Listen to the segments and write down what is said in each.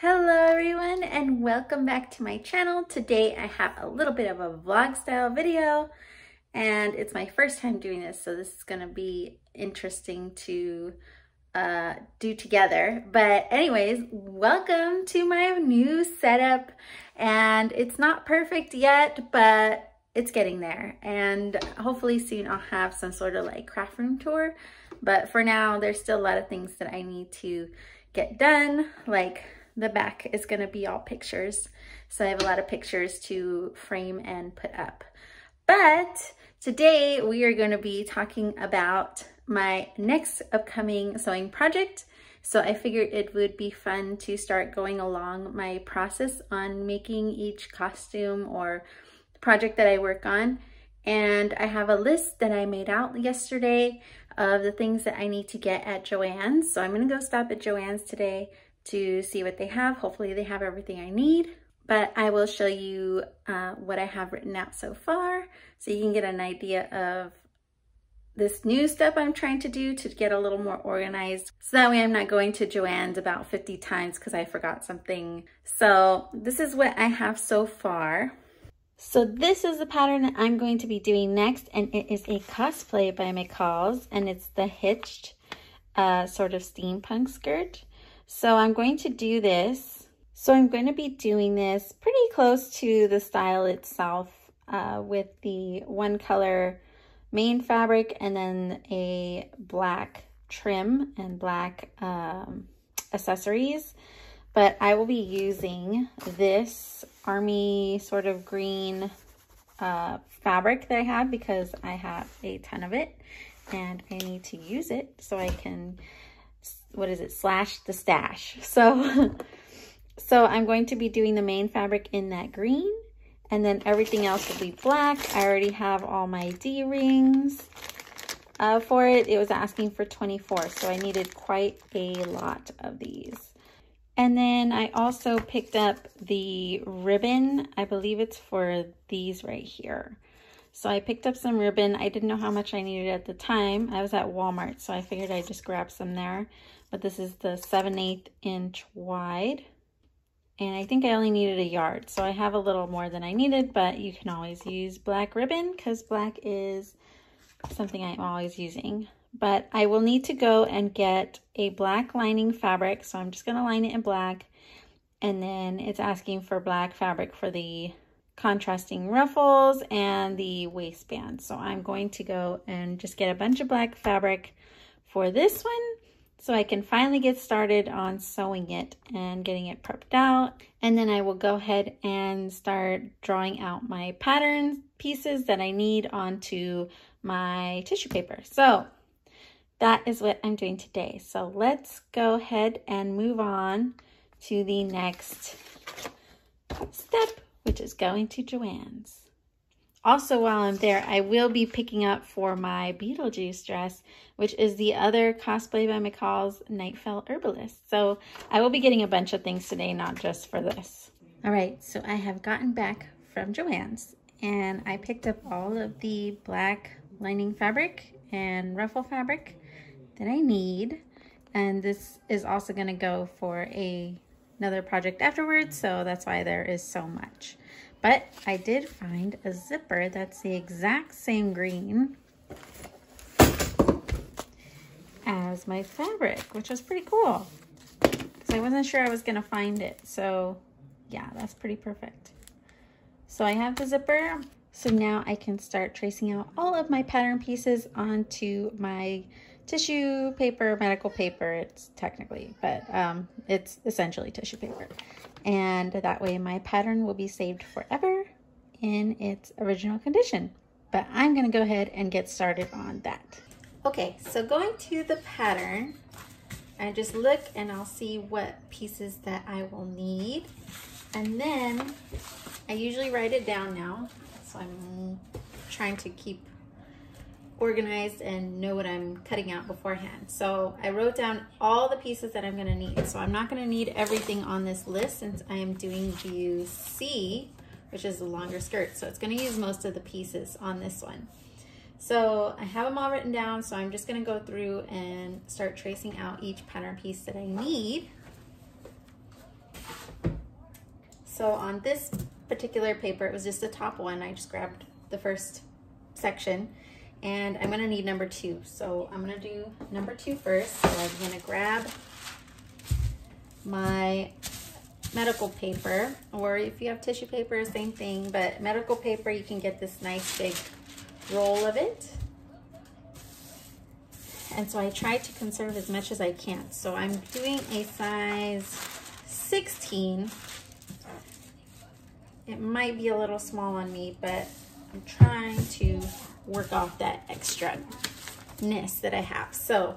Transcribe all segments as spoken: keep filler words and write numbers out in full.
Hello everyone and welcome back to my channel. Today I have a little bit of a vlog style video and it's my first time doing this, so this is gonna be interesting to uh, do together. But anyways, welcome to my new setup, and it's not perfect yet, but it's getting there, and hopefully soon I'll have some sort of like craft room tour. But for now, there's still a lot of things that I need to get done, like the back is gonna be all pictures. So I have a lot of pictures to frame and put up. But today we are gonna be talking about my next upcoming sewing project. So I figured it would be fun to start going along my process on making each costume or project that I work on. And I have a list that I made out yesterday of the things that I need to get at Joann's. So I'm gonna go stop at Joann's today to see what they have. Hopefully they have everything I need, but I will show you uh, what I have written out so far so you can get an idea of this new step I'm trying to do to get a little more organized. So that way I'm not going to Joann's about fifty times because I forgot something. So this is what I have so far. So this is the pattern that I'm going to be doing next, and it is a cosplay by McCall's, and it's the hitched uh, sort of steampunk skirt. So I'm going to do this. So I'm going to be doing this pretty close to the style itself uh, with the one color main fabric and then a black trim and black um, accessories. But I will be using this army sort of green uh, fabric that I have because I have a ton of it and I need to use it so I can what is it, slash the stash. So, so I'm going to be doing the main fabric in that green, and then everything else will be black. I already have all my D-rings uh, for it. It was asking for twenty-four, so I needed quite a lot of these. And then I also picked up the ribbon. I believe it's for these right here. So I picked up some ribbon. I didn't know how much I needed at the time. I was at Walmart, so I figured I'd just grab some there. But this is the seven eighths inch wide. And I think I only needed a yard. So I have a little more than I needed, but you can always use black ribbon because black is something I'm always using. But I will need to go and get a black lining fabric. So I'm just gonna line it in black. And then it's asking for black fabric for the contrasting ruffles and the waistband. So I'm going to go and just get a bunch of black fabric for this one so I can finally get started on sewing it and getting it prepped out. And then I will go ahead and start drawing out my pattern pieces that I need onto my tissue paper. So that is what I'm doing today. So let's go ahead and move on to the next step, which is going to Joann's. Also, while I'm there, I will be picking up for my Beetlejuice dress, which is the other cosplay by McCall's Nightfell Herbalist. So I will be getting a bunch of things today, not just for this. All right, so I have gotten back from Joann's and I picked up all of the black lining fabric and ruffle fabric that I need. And this is also gonna go for a another project afterwards, so that's why there is so much. But I did find a zipper that's the exact same green as my fabric, which was pretty cool because I wasn't sure I was gonna find it. So yeah, that's pretty perfect. So I have the zipper. So now I can start tracing out all of my pattern pieces onto my tissue paper, medical paper, it's technically, but um, it's essentially tissue paper. And that way my pattern will be saved forever in its original condition. But I'm gonna go ahead and get started on that. Okay, so going to the pattern, I just look and I'll see what pieces that I will need. And then I usually write it down now. So I'm trying to keep organized and know what I'm cutting out beforehand. So I wrote down all the pieces that I'm gonna need. So I'm not gonna need everything on this list since I am doing view C, which is the longer skirt. So it's gonna use most of the pieces on this one. So I have them all written down. So I'm just gonna go through and start tracing out each pattern piece that I need. So on this particular paper, it was just the top one. I just grabbed the first section, and I'm gonna need number two. So I'm gonna do number two first. So I'm gonna grab my medical paper, or if you have tissue paper, same thing, but medical paper, you can get this nice big roll of it. And so I try to conserve as much as I can. So I'm doing a size sixteen. It might be a little small on me, but I'm trying to work off that extra-ness that I have. So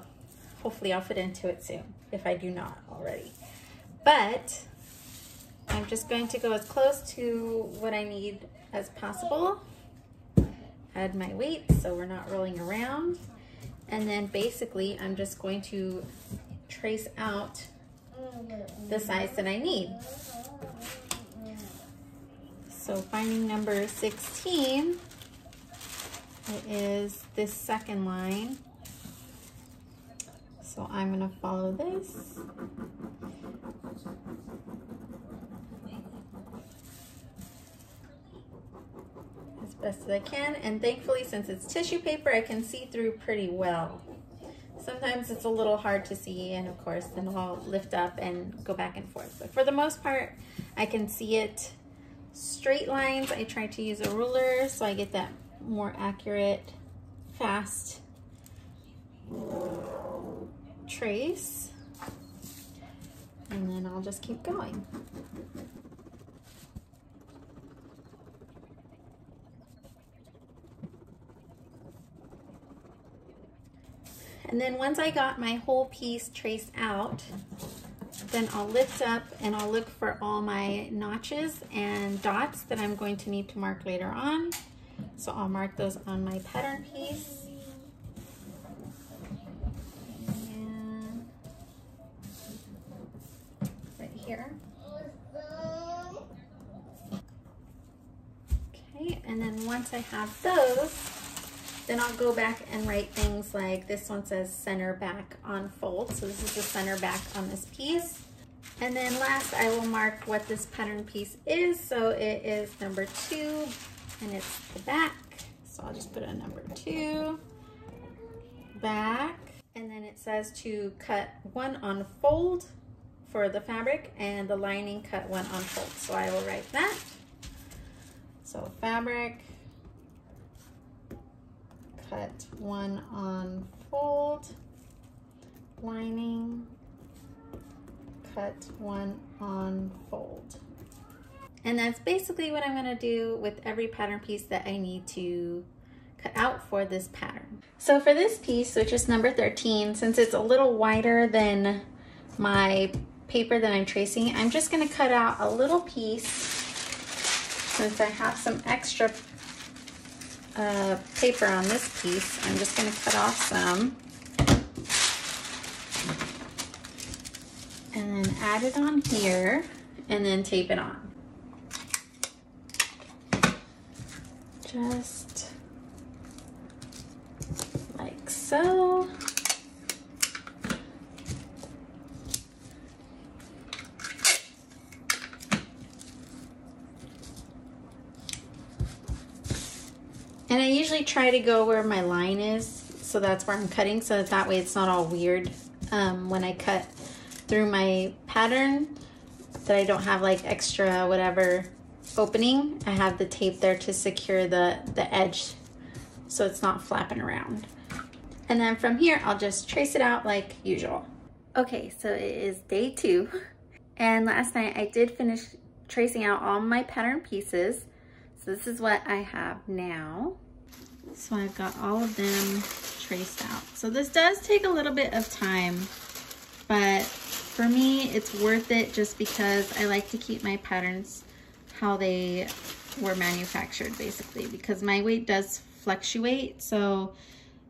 hopefully I'll fit into it soon, if I do not already. But I'm just going to go as close to what I need as possible. Add my weight so we're not rolling around. And then basically I'm just going to trace out the size that I need. So finding number sixteen, it is this second line. So I'm gonna follow this. As best as I can, and thankfully since it's tissue paper, I can see through pretty well. Sometimes it's a little hard to see, and of course then I'll lift up and go back and forth. But for the most part, I can see it. Straight lines, I try to use a ruler so I get that more accurate, fast trace. And then I'll just keep going. And then once I got my whole piece traced out, then I'll lift up and I'll look for all my notches and dots that I'm going to need to mark later on. So I'll mark those on my pattern piece. And right here. Okay, and then once I have those, then I'll go back and write things like, this one says center back on fold. So this is the center back on this piece. And then last, I will mark what this pattern piece is. So it is number two, and it's the back. So I'll just put a number two, back. And then it says to cut one on fold for the fabric, and the lining cut one on fold. So I will write that. So fabric, cut one on fold, lining, cut one on fold. And that's basically what I'm gonna do with every pattern piece that I need to cut out for this pattern. So for this piece, which is number thirteen, since it's a little wider than my paper that I'm tracing, I'm just gonna cut out a little piece since I have some extra Uh, paper on this piece. I'm just going to cut off some and then add it on here and then tape it on. Just like so. And I usually try to go where my line is, so that's where I'm cutting, so that, that way it's not all weird um, when I cut through my pattern, that I don't have like extra whatever opening. I have the tape there to secure the, the edge so it's not flapping around. And then from here, I'll just trace it out like usual. Okay, so it is day two. And last night I did finish tracing out all my pattern pieces. So this is what I have now. So I've got all of them traced out. So this does take a little bit of time, but for me, it's worth it just because I like to keep my patterns how they were manufactured, basically, because my weight does fluctuate. So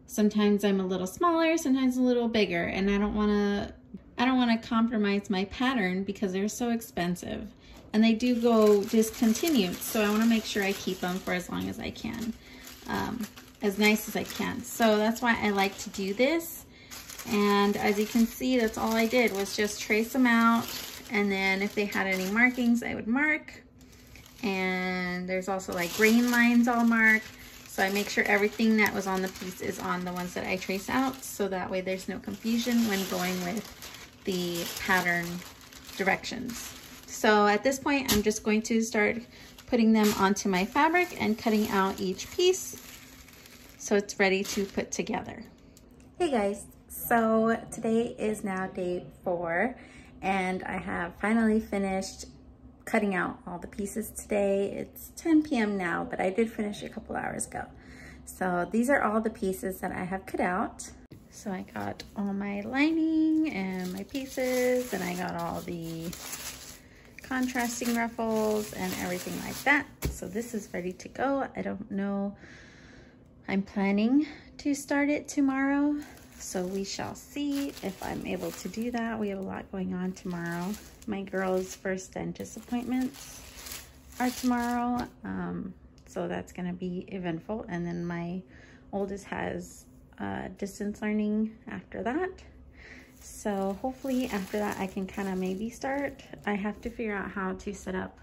sometimes I'm a little smaller, sometimes a little bigger, and I don't wanna, I don't wanna compromise my pattern because they're so expensive. And they do go discontinued, so I want to make sure I keep them for as long as I can, um, as nice as I can. So that's why I like to do this. And as you can see, that's all I did was just trace them out. And then if they had any markings, I would mark. and there's also like grain lines all marked. So I make sure everything that was on the piece is on the ones that I trace out, so that way there's no confusion when going with the pattern directions. So at this point, I'm just going to start putting them onto my fabric and cutting out each piece so it's ready to put together. Hey guys, so today is now day four, and I have finally finished cutting out all the pieces today. It's ten p m now, but I did finish a couple hours ago. So these are all the pieces that I have cut out. So I got all my lining and my pieces, and I got all the contrasting ruffles and everything like that. So this is ready to go. I don't know, I'm planning to start it tomorrow, so we shall see if I'm able to do that. We have a lot going on tomorrow. My girls' first dentist appointments are tomorrow, um, so that's gonna be eventful. And then my oldest has uh, distance learning after that. So hopefully after that I can kind of maybe start. I have to figure out how to set up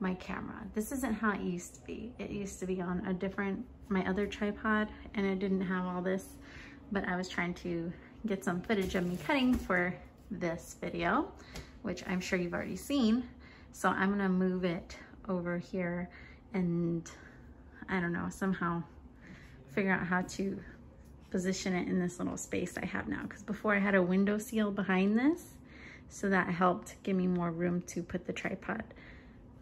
my camera. This isn't how it used to be. It used to be on a different, my other tripod, and it didn't have all this. But I was trying to get some footage of me cutting for this video, which I'm sure you've already seen. So I'm gonna move it over here and I don't know, somehow figure out how to position it in this little space I have now. Because before I had a window seal behind this, so that helped give me more room to put the tripod.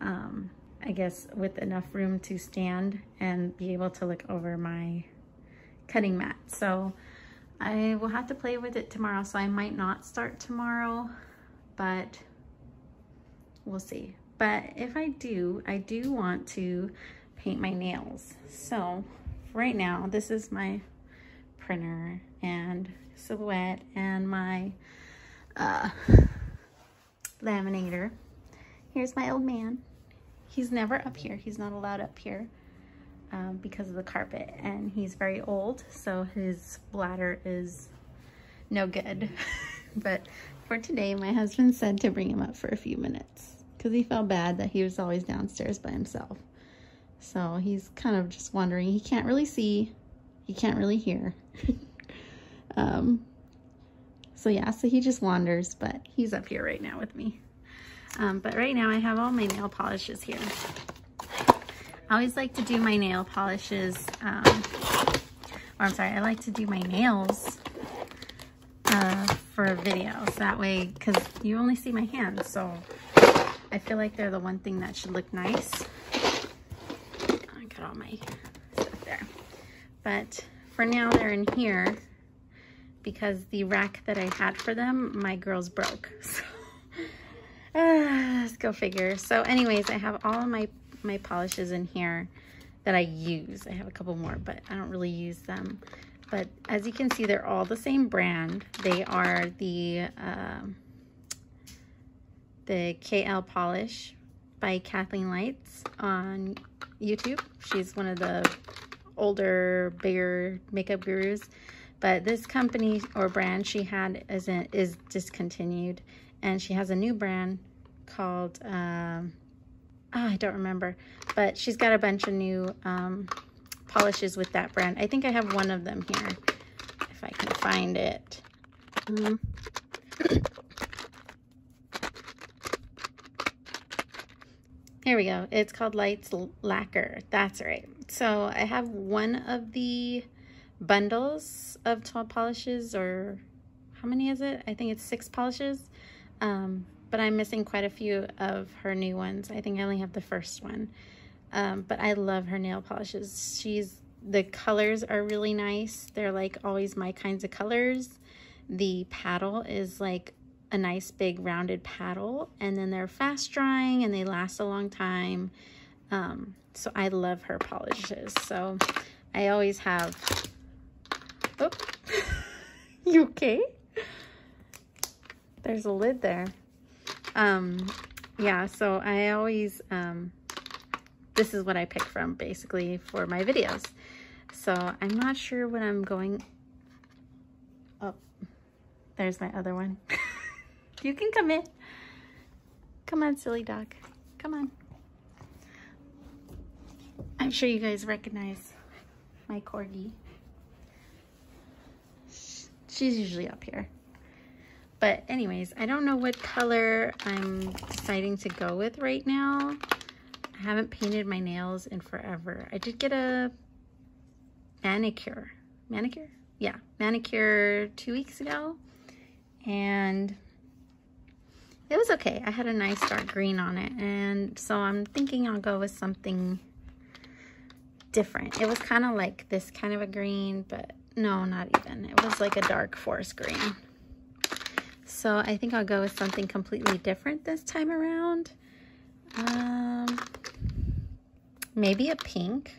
Um, I guess with enough room to stand and be able to look over my cutting mat. So I will have to play with it tomorrow, so I might not start tomorrow, but we'll see. But if I do, I do want to paint my nails. So right now, this is my printer and silhouette and my uh, laminator. Here's my old man. He's never up here. He's not allowed up here um, because of the carpet, and he's very old, so his bladder is no good. But for today, my husband said to bring him up for a few minutes because he felt bad that he was always downstairs by himself. So he's kind of just wandering. He can't really see. He can't really hear. um, so yeah, so he just wanders, but he's up here right now with me. Um, but right now I have all my nail polishes here. I always like to do my nail polishes, um, or I'm sorry, I like to do my nails uh, for a video. So that way, because you only see my hands, so I feel like they're the one thing that should look nice. I got all my stuff there. But for now they're in here because the rack that I had for them, my girls broke. So Uh, let's go figure. So anyways, I have all of my, my polishes in here that I use. I have a couple more, but I don't really use them. But as you can see, they're all the same brand. They are the, um, the K L Polish by Kathleen Lights on YouTube. She's one of the older, bigger makeup gurus. But this company or brand she had isn't, is discontinued. And she has a new brand called, um, oh, I don't remember, but she's got a bunch of new um, polishes with that brand. I think I have one of them here, if I can find it. Um, here we go. It's called Lights Lacquer. That's right. So I have one of the bundles of tall polishes, or how many is it? I think it's six polishes. Um, but I'm missing quite a few of her new ones. I think I only have the first one. Um, but I love her nail polishes. She's, the colors are really nice. They're like always my kinds of colors. The paddle is like a nice big rounded paddle, and then they're fast drying and they last a long time. Um, so I love her polishes. So I always have, oh, you okay? There's a lid there. Um, yeah, so I always, um, this is what I pick from basically for my videos. So I'm not sure when I'm going up. Oh, there's my other one. You can come in. Come on, silly dog. Come on. I'm sure you guys recognize my corgi. She's usually up here. But anyways, I don't know what color I'm deciding to go with right now. I haven't painted my nails in forever. I did get a manicure. Manicure? Yeah, manicure two weeks ago. And it was okay. I had a nice dark green on it. And so I'm thinking I'll go with something different. It was kind of like this kind of a green, but no, not even. It was like a dark forest green. So I think I'll go with something completely different this time around. Um, maybe a pink.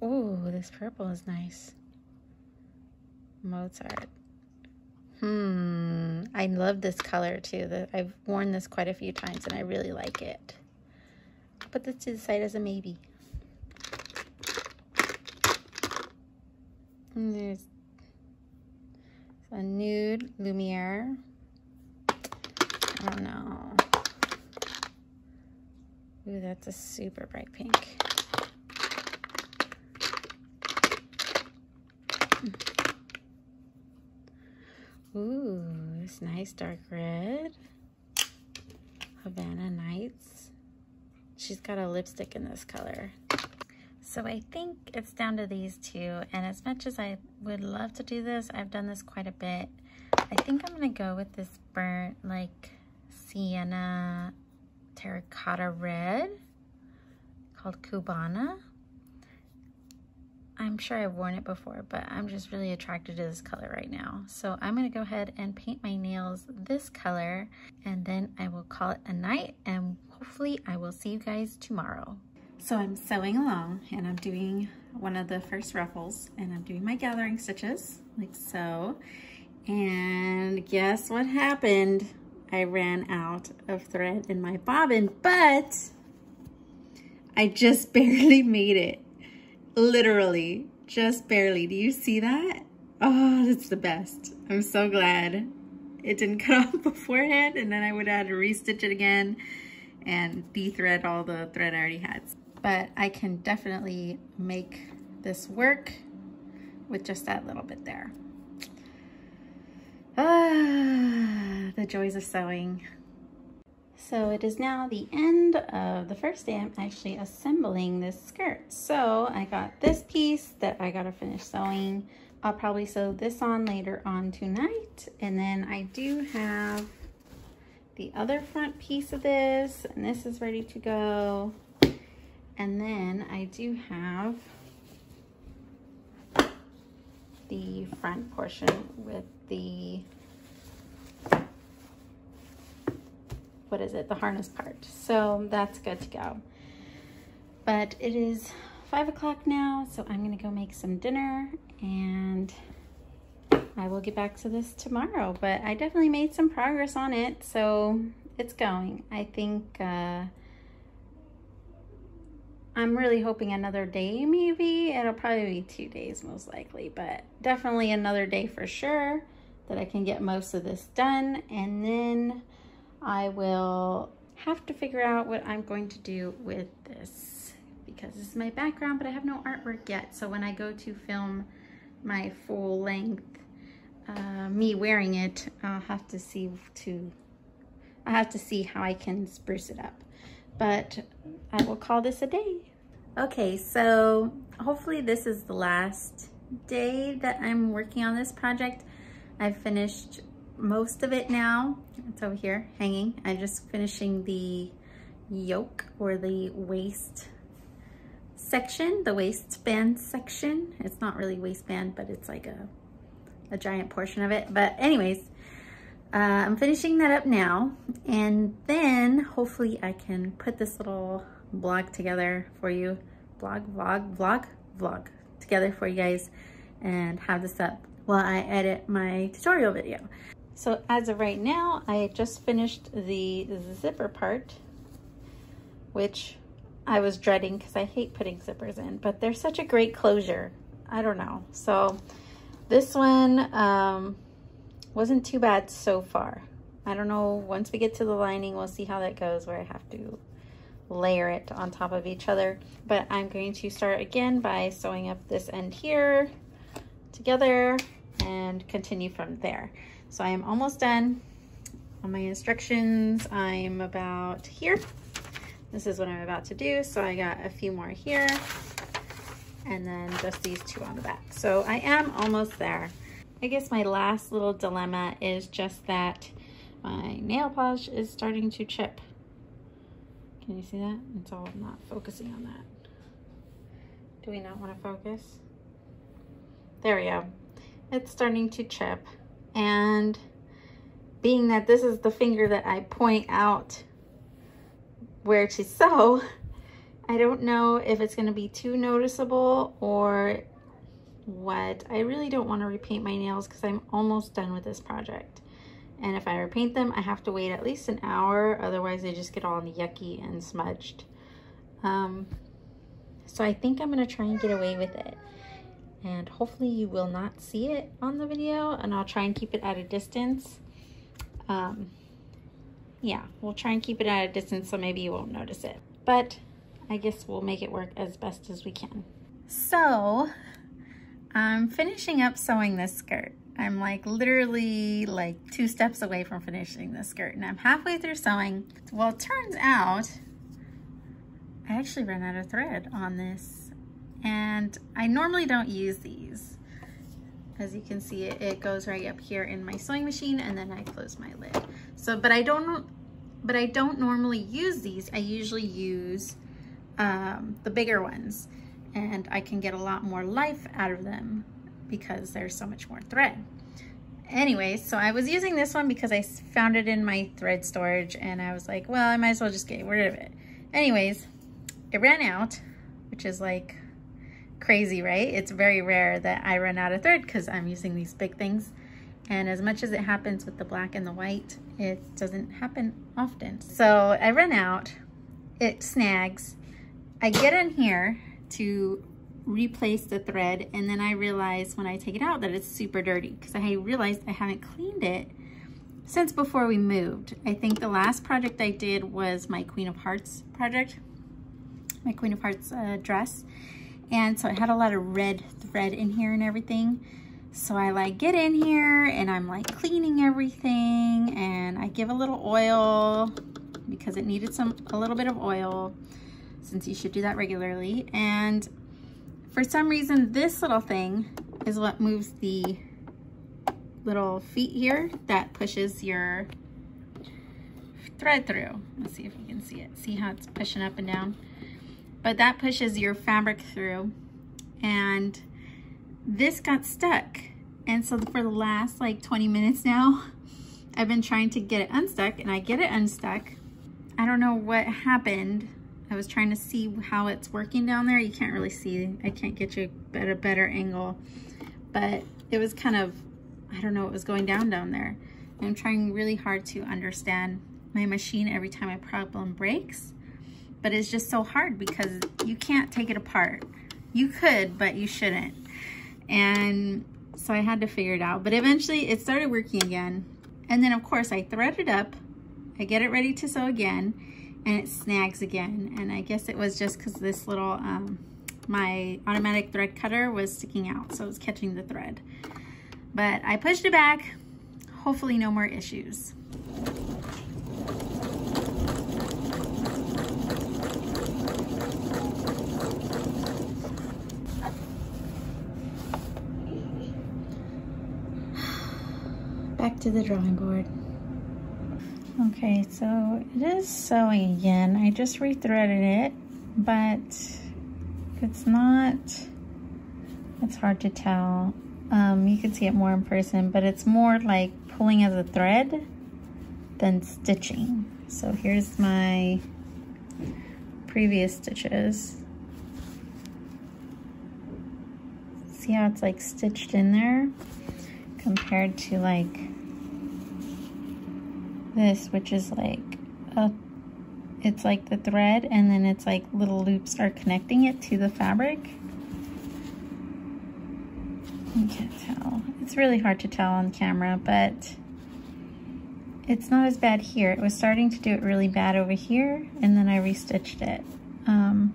Oh, this purple is nice. Mozart. Hmm. I love this color too. That I've worn this quite a few times and I really like it. I'll put this to the side as a maybe. And there's a nude Lumiere. I don't know. Ooh, that's a super bright pink. Ooh, this nice dark red. Havana Nights. She's got a lipstick in this color. So I think it's down to these two. And as much as I would love to do this, I've done this quite a bit. I think I'm gonna go with this burnt, like, sienna terracotta red called Cubana. I'm sure I've worn it before, but I'm just really attracted to this color right now. So I'm gonna go ahead and paint my nails this color, and then I will call it a night, and hopefully I will see you guys tomorrow. So I'm sewing along, and I'm doing one of the first ruffles, and I'm doing my gathering stitches, like so. And guess what happened? I ran out of thread in my bobbin, but I just barely made it. Literally, just barely. Do you see that? Oh, that's the best. I'm so glad it didn't cut off beforehand, and then I would have had to restitch it again and de-thread all the thread I already had. But I can definitely make this work with just that little bit there. Ah, the joys of sewing. So it is now the end of the first day I'm actually assembling this skirt. So I got this piece that I gotta finish sewing. I'll probably sew this on later on tonight. And then I do have the other front piece of this, and this is ready to go. And then I do have the front portion with the, what is it, the harness part. So that's good to go. But it is five o'clock now, so I'm gonna go make some dinner, and I will get back to this tomorrow. But I definitely made some progress on it, so it's going. I think uh, I'm really hoping another day, maybe. It'll probably be two days most likely, but definitely another day for sure that I can get most of this done. And then I will have to figure out what I'm going to do with this, because this is my background, but I have no artwork yet. So when I go to film my full length, uh, me wearing it, I'll have to see to, I'll have to see how I can spruce it up. But I will call this a day. Okay, so hopefully this is the last day that I'm working on this project. I've finished most of it now. It's over here hanging. I'm just finishing the yoke or the waist section, the waistband section. It's not really waistband, but it's like a, a giant portion of it. But anyways, Uh, I'm finishing that up now, and then hopefully I can put this little blog together for you, blog, vlog, vlog, vlog together for you guys, and have this up while I edit my tutorial video. So as of right now, I just finished the zipper part, which I was dreading because I hate putting zippers in, but they're such a great closure. I don't know. So this one, um, wasn't too bad so far. I don't know, once we get to the lining, we'll see how that goes, where I have to layer it on top of each other. But I'm going to start again by sewing up this end here together and continue from there. So I am almost done. On my instructions, I'm about here. This is what I'm about to do. So I got a few more here and then just these two on the back. So I am almost there. I guess my last little dilemma is just that my nail polish is starting to chip. Can you see that? It's all not focusing on that. Do we not want to focus? There we go. It's starting to chip. And being that this is the finger that I point out where to sew, I don't know if it's going to be too noticeable or what. I really don't want to repaint my nails because I'm almost done with this project. And if I repaint them, I have to wait at least an hour. Otherwise, they just get all yucky and smudged. Um, so I think I'm going to try and get away with it. And hopefully you will not see it on the video. And I'll try and keep it at a distance. Um, yeah, we'll try and keep it at a distance so maybe you won't notice it. But I guess we'll make it work as best as we can. So I'm finishing up sewing this skirt. I'm like literally like two steps away from finishing this skirt and I'm halfway through sewing. Well, it turns out I actually ran out of thread on this and I normally don't use these. As you can see, it, it goes right up here in my sewing machine and then I close my lid. So, but I don't, but I don't normally use these. I usually use um, the bigger ones and I can get a lot more life out of them because there's so much more thread. Anyway, so I was using this one because I found it in my thread storage and I was like, well, I might as well just get rid of it. Anyways, it ran out, which is like crazy, right? It's very rare that I run out of thread because I'm using these big things. And as much as it happens with the black and the white, it doesn't happen often. So I run out, it snags. I get in here to replace the thread and then I realize when I take it out that it's super dirty because I realized I haven't cleaned it since before we moved. I think the last project I did was my Queen of Hearts project, my Queen of Hearts uh, dress, and so it had a lot of red thread in here and everything. So I like get in here and I'm like cleaning everything and I give a little oil because it needed some a little bit of oil since you should do that regularly. And for some reason, this little thing is what moves the little feet here that pushes your thread through. Let's see if we can see it. See how it's pushing up and down? But that pushes your fabric through. And this got stuck. And so for the last like twenty minutes now, I've been trying to get it unstuck and I get it unstuck. I don't know what happened. I was trying to see how it's working down there. You can't really see. I can't get you at a better angle. But it was kind of, I don't know what was going down down there. I'm trying really hard to understand my machine every time a problem breaks. But it's just so hard because you can't take it apart. You could, but you shouldn't. And so I had to figure it out. But eventually it started working again. And then of course I thread it up. I get it ready to sew again. And it snags again. And I guess it was just because this little, um, my automatic thread cutter was sticking out. So it was catching the thread. But I pushed it back. Hopefully no more issues. Back to the drawing board. Okay, so it is sewing again. I just rethreaded it, but it's not, it's hard to tell. Um, you can see it more in person, but it's more like pulling of the thread than stitching. So here's my previous stitches. See how it's like stitched in there compared to like this, which is like a, it's like the thread and then it's like little loops are connecting it to the fabric. You can't tell. It's really hard to tell on camera, but It's not as bad here. It was starting to do it really bad over here, and then I restitched it. Um,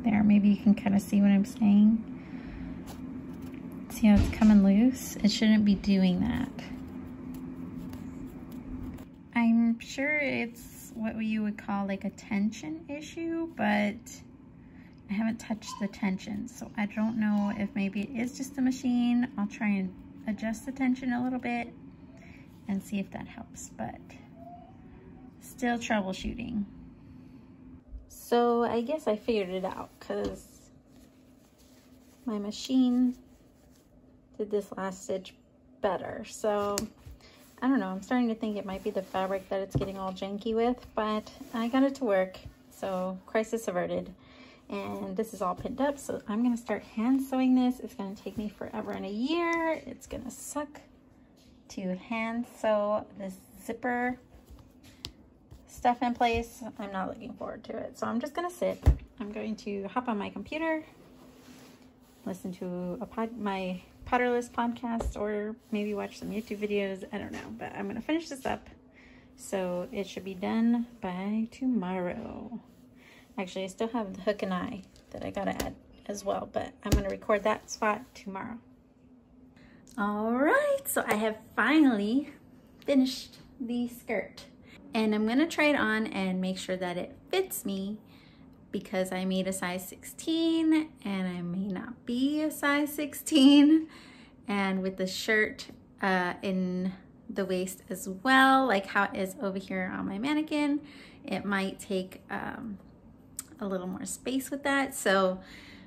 there, maybe you can kind of see what I'm saying. See how it's coming loose? It shouldn't be doing that. I'm sure it's what you would call like a tension issue, but I haven't touched the tension, so I don't know if maybe it is just the machine. I'll try and adjust the tension a little bit and see if that helps, but still troubleshooting. So I guess I figured it out because my machine did this last stitch better. So I don't know, I'm starting to think it might be the fabric that it's getting all janky with, but I got it to work, so crisis averted. And this is all pinned up, so I'm gonna start hand sewing this. It's gonna take me forever and a year. It's gonna suck to hand sew this zipper stuff in place. I'm not looking forward to it, so I'm just gonna sit. I'm going to hop on my computer, listen to a pod my Potterless podcast, or maybe watch some YouTube videos. I don't know, but I'm gonna finish this up, so it should be done by tomorrow. Actually, I still have the hook and eye that I gotta add as well, but I'm gonna record that spot tomorrow. All right, so I have finally finished the skirt, and I'm gonna try it on and make sure that it fits me, because I made a size sixteen and I may not be a size sixteen, and with the shirt uh, in the waist as well, like how it is over here on my mannequin, it might take um, a little more space with that. So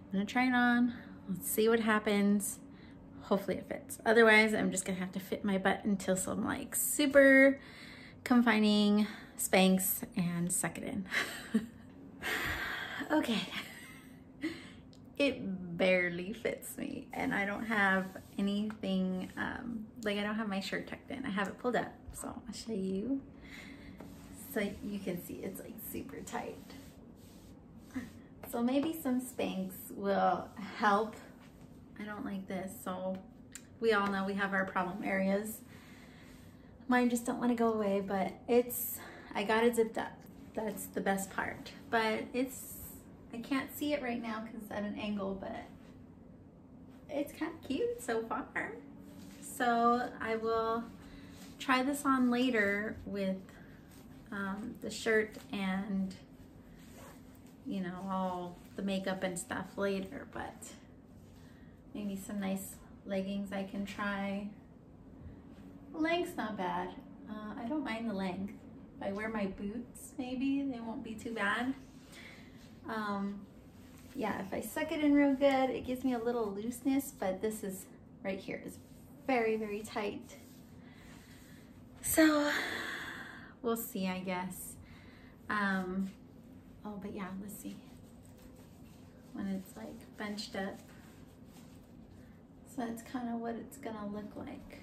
I'm gonna try it on, let's see what happens. Hopefully it fits. Otherwise, I'm just gonna have to fit my butt until some like super confining Spanx and suck it in. Okay, it barely fits me, and I don't have anything, um, like I don't have my shirt tucked in. I have it pulled up, so I'll show you. So you can see it's like super tight. So maybe some Spanx will help. I don't like this, so we all know we have our problem areas. Mine just don't want to go away, but it's, I got it zipped up. That's the best part, but it's, I can't see it right now because it's at an angle, but it's kind of cute so far. So I will try this on later with um, the shirt and, you know, all the makeup and stuff later, but maybe some nice leggings I can try. Length's not bad. Uh, I don't mind the length. If I wear my boots, maybe they won't be too bad. Um, yeah, if I suck it in real good, it gives me a little looseness, but this is right here is very, very tight. So we'll see, I guess. Um, oh, but yeah, let's see when it's like bunched up. So that's kind of what it's gonna look like.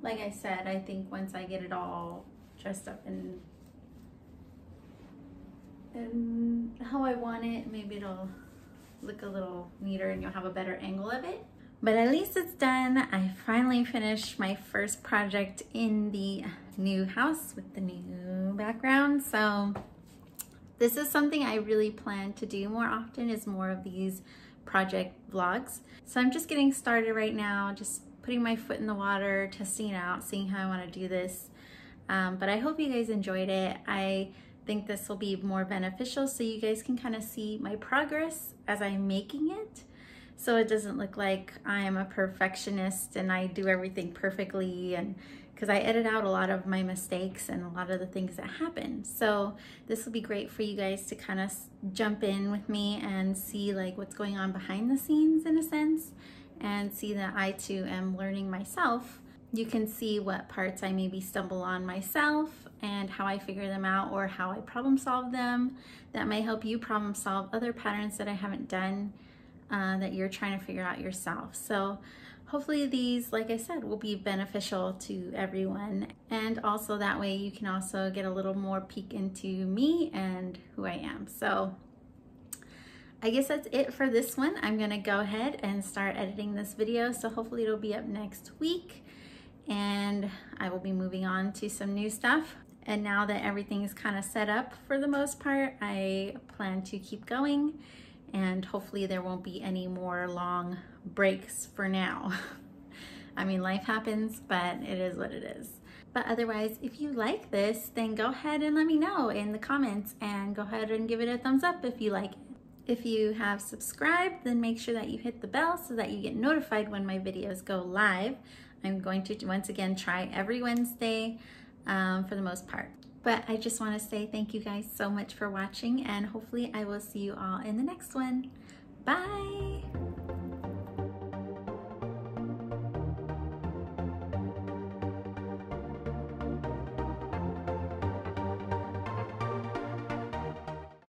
Like I said, I think once I get it all dressed up and and how I want it, maybe it'll look a little neater and you'll have a better angle of it. But at least it's done. I finally finished my first project in the new house with the new background. So this is something I really plan to do more often, is more of these project vlogs. So I'm just getting started right now, just putting my foot in the water, testing it out, seeing how I want to do this. Um, but I hope you guys enjoyed it. I think this will be more beneficial, so you guys can kind of see my progress as I'm making it. So it doesn't look like I am a perfectionist and I do everything perfectly, and because I edit out a lot of my mistakes and a lot of the things that happen. So this will be great for you guys to kind of jump in with me and see like what's going on behind the scenes in a sense, and see that I too am learning myself. You can see what parts I maybe stumble on myself and how I figure them out, or how I problem solve them. That may help you problem solve other patterns that I haven't done, uh, that you're trying to figure out yourself. So hopefully these, like I said, will be beneficial to everyone. And also that way you can also get a little more peek into me and who I am. So I guess that's it for this one. I'm gonna go ahead and start editing this video. So hopefully it'll be up next week. and I will be moving on to some new stuff. And now that everything is kind of set up for the most part, I plan to keep going, and hopefully there won't be any more long breaks for now. I mean, life happens, but it is what it is. But otherwise, if you like this, then go ahead and let me know in the comments, and go ahead and give it a thumbs up if you like it. If you have subscribed, then make sure that you hit the bell so that you get notified when my videos go live. I'm going to once again try every Wednesday um, for the most part. But I just want to say thank you guys so much for watching, and hopefully I will see you all in the next one. Bye!